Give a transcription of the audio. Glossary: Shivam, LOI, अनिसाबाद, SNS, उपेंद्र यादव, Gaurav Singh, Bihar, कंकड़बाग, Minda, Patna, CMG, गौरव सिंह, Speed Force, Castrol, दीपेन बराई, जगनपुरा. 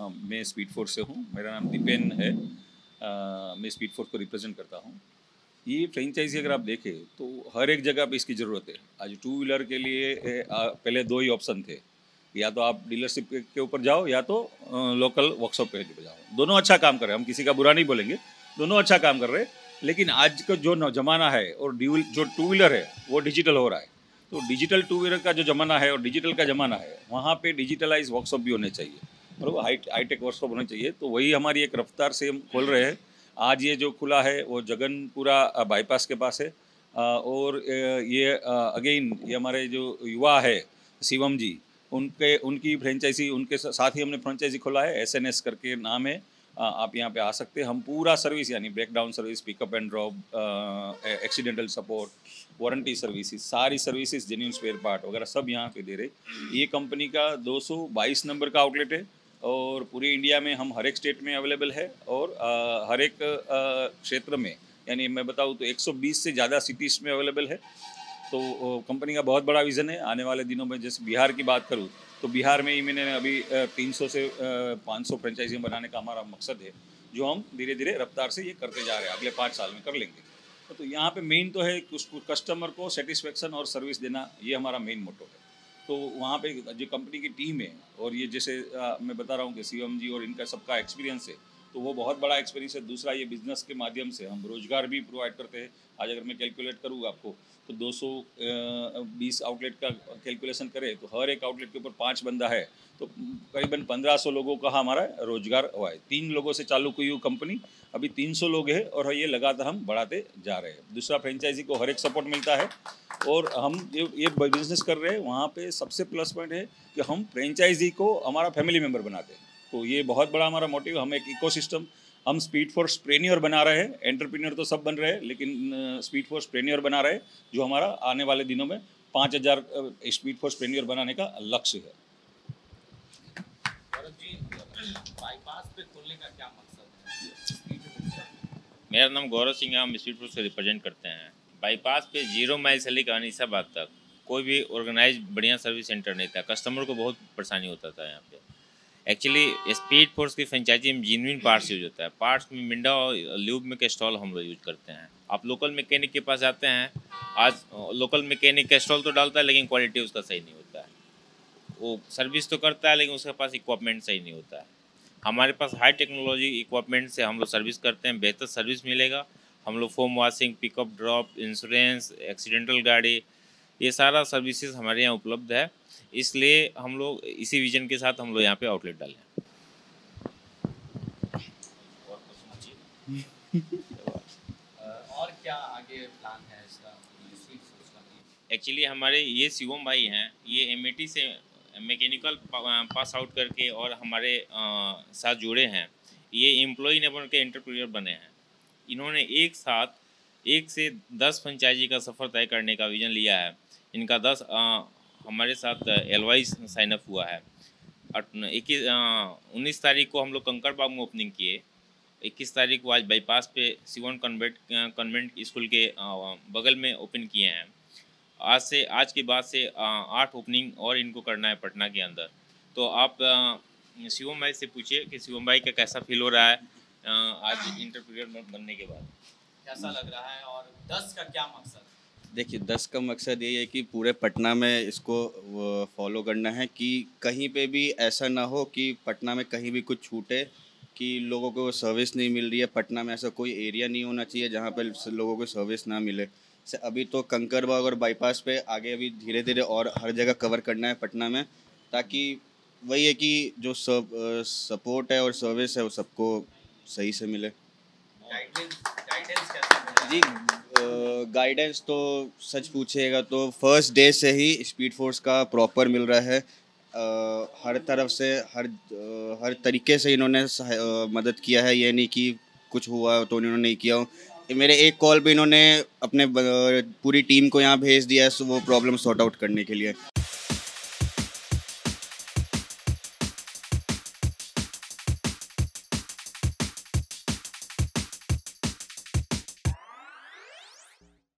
मैं speed force से हूँ, मेरा नाम दीपेन है, मैं स्पीड फोर्स को रिप्रेजेंट करता हूँ। ये फ्रेंचाइजी अगर आप देखें तो हर एक जगह पे इसकी ज़रूरत है। आज टू व्हीलर के लिए पहले दो ही ऑप्शन थे, या तो आप डीलरशिप के ऊपर जाओ या तो लोकल वर्कशॉप पे जाओ। दोनों अच्छा काम कर रहे हैं, हम किसी का बुरा नहीं बोलेंगे, दोनों अच्छा काम कर रहे हैं। लेकिन आज का जो जमाना है और जो टू व्हीलर है वो डिजिटल हो रहा है, तो डिजिटल टू व्हीलर का जो जमाना है और डिजिटल का जमाना है, वहाँ पे डिजिटलाइज वर्कशॉप भी होने चाहिए, मतलब हाईटेक वर्कशॉप होने चाहिए। तो वही हमारी एक रफ्तार से हम खोल रहे हैं। आज ये जो खुला है वो जगनपुरा बाईपास के पास है, और ये अगेन ये हमारे जो युवा है शिवम जी, उनकी फ्रेंचाइजी, उनके साथ ही हमने फ्रेंचाइजी खोला है, SNS करके नाम है। आप यहाँ पे आ सकते हैं। हम पूरा सर्विस यानी breakdown service, pickup and drop, accidental support, warranty services, सारी सर्विसेज, जेन्युइन स्पेयर पार्ट वगैरह सब यहाँ पे दे रहे। ये कंपनी का 222 नंबर का आउटलेट है और पूरे इंडिया में हम हर एक स्टेट में अवेलेबल है और हर एक क्षेत्र में, यानी मैं बताऊँ तो 120 से ज़्यादा सिटीज़ में अवेलेबल है। तो कंपनी का बहुत बड़ा विज़न है। आने वाले दिनों में जैसे बिहार की बात करूँ तो बिहार में ही मैंने अभी 300 से 500 फ्रेंचाइजी बनाने का हमारा मकसद है, जो हम धीरे धीरे रफ्तार से ये करते जा रहे हैं, अगले 5 साल में कर लेंगे। तो यहाँ पे मेन तो है उसको कस्टमर को सेटिस्फेक्शन और सर्विस देना, ये हमारा मेन मोटो है। तो वहाँ पे जो कंपनी की टीम है और ये जैसे मैं बता रहा हूँ कि CMG जी और इनका सबका एक्सपीरियंस है, तो वो बहुत बड़ा एक्सपीरियंस है। दूसरा ये बिज़नेस के माध्यम से हम रोज़गार भी प्रोवाइड करते हैं। आज अगर मैं कैलकुलेट करूँ आपको तो 220 आउटलेट का कैलकुलेशन करें तो हर एक आउटलेट के ऊपर 5 बंदा है, तो करीबन 1500 लोगों का हमारा रोज़गार हुआ है। 3 लोगों से चालू हुई वो कंपनी, अभी 300 लोग हैं और ये लगातार हम बढ़ाते जा रहे हैं। दूसरा फ्रेंचाइजी को हर एक सपोर्ट मिलता है और हम ये बिज़नेस कर रहे हैं। वहाँ पर सबसे प्लस पॉइंट है कि हम फ्रेंचाइजी को हमारा फैमिली मेम्बर बनाते हैं, तो ये बहुत बड़ा हमारा मोटिव। हम एक इकोसिस्टम, हम स्पीड फोर्स प्रेन्योर बना रहे हैं। एंटरप्रेन्योर तो सब बन रहे हैं, लेकिन स्पीड फोर्स प्रेन्योर बना रहे हैं, जो हमारा आने वाले दिनों में 5000 स्पीड फोर्स प्रेन्योर बनाने का लक्ष्य है। गौरव जी, बाईपास पे खोलने का क्या मकसद है? मेरा नाम गौरव सिंह है, हम स्पीड फोर्स को रिप्रेजेंट करते हैं। बाईपास पे 0 माइल से लेकर अनिसाबाद तक कोई भी ऑर्गेनाइज बढ़िया सर्विस सेंटर नहीं था। कस्टमर को बहुत परेशानी होता था। यहाँ पे एक्चुअली स्पीड फोर्स की फ्रेंचाइजी में जेन्युइन पार्ट्स यूज होता है। पार्ट्स में मिंडा और ल्यूब में कैस्ट्रॉल हम लोग यूज करते हैं। आप लोकल मैकेनिक के पास जाते हैं, आज लोकल मैकेनिक कैस्ट्रॉल तो डालता है लेकिन क्वालिटी उसका सही नहीं होता है। वो सर्विस तो करता है लेकिन उसके पास इक्विपमेंट सही नहीं होता है। हमारे पास हाई टेक्नोलॉजी इक्विपमेंट से हम लोग सर्विस करते हैं, बेहतर सर्विस मिलेगा। हम लोग foam washing, pickup drop, insurance, accidental गाड़ी, ये सारा सर्विसेज हमारे यहाँ उपलब्ध है। इसलिए हम लोग इसी विजन के साथ हम लोग यहाँ पे आउटलेट डाले हैं। और क्या आगे प्लान है इसका? एक्चुअली हमारे ये शिवम भाई हैं, ये MAT से मैकेनिकल पास आउट करके और हमारे साथ जुड़े हैं। ये एम्प्लॉई ने बन के एंटरप्रेन्योर बने हैं। इन्होंने एक साथ 1 से 10 फ्रेंचाइजी का सफ़र तय करने का विजन लिया है। इनका 10 हमारे साथ LOI साइन अप हुआ है। 19 तारीख को हम लोग कंकड़ बाग में ओपनिंग किए। 21 तारीख को आज बाईपास पे शिवन कन्वेंट स्कूल के बगल में ओपन किए हैं। आज के बाद से 8 ओपनिंग और इनको करना है पटना के अंदर। तो आप शिवम भाई से पूछिए कि शिवम भाई का कैसा फील हो रहा है आज एंटरप्रेन्योर बनने के बाद, कैसा लग रहा है और 10 का क्या मकसद? देखिए, 10 का मकसद ये है कि पूरे पटना में इसको फॉलो करना है कि कहीं पे भी ऐसा ना हो कि पटना में कहीं भी कुछ छूटे, कि लोगों को सर्विस नहीं मिल रही है। पटना में ऐसा कोई एरिया नहीं होना चाहिए जहाँ पे लोगों को सर्विस ना मिले। अभी तो कंकड़बाग और बाईपास पे, आगे अभी धीरे धीरे और हर जगह कवर करना है पटना में, ताकि वही है कि जो सपोर्ट है और सर्विस है वो सबको सही से मिले। जी, गाइडेंस तो सच पूछेगा तो फर्स्ट डे से ही स्पीड फोर्स का प्रॉपर मिल रहा है। हर तरफ से, हर तरीके से इन्होंने मदद किया है। ये नहीं कि कुछ हुआ तो इन्होंने नहीं किया हो। मेरे एक कॉल पे इन्होंने अपने पूरी टीम को यहाँ भेज दिया है, सो वो प्रॉब्लम सॉर्ट आउट करने के लिए।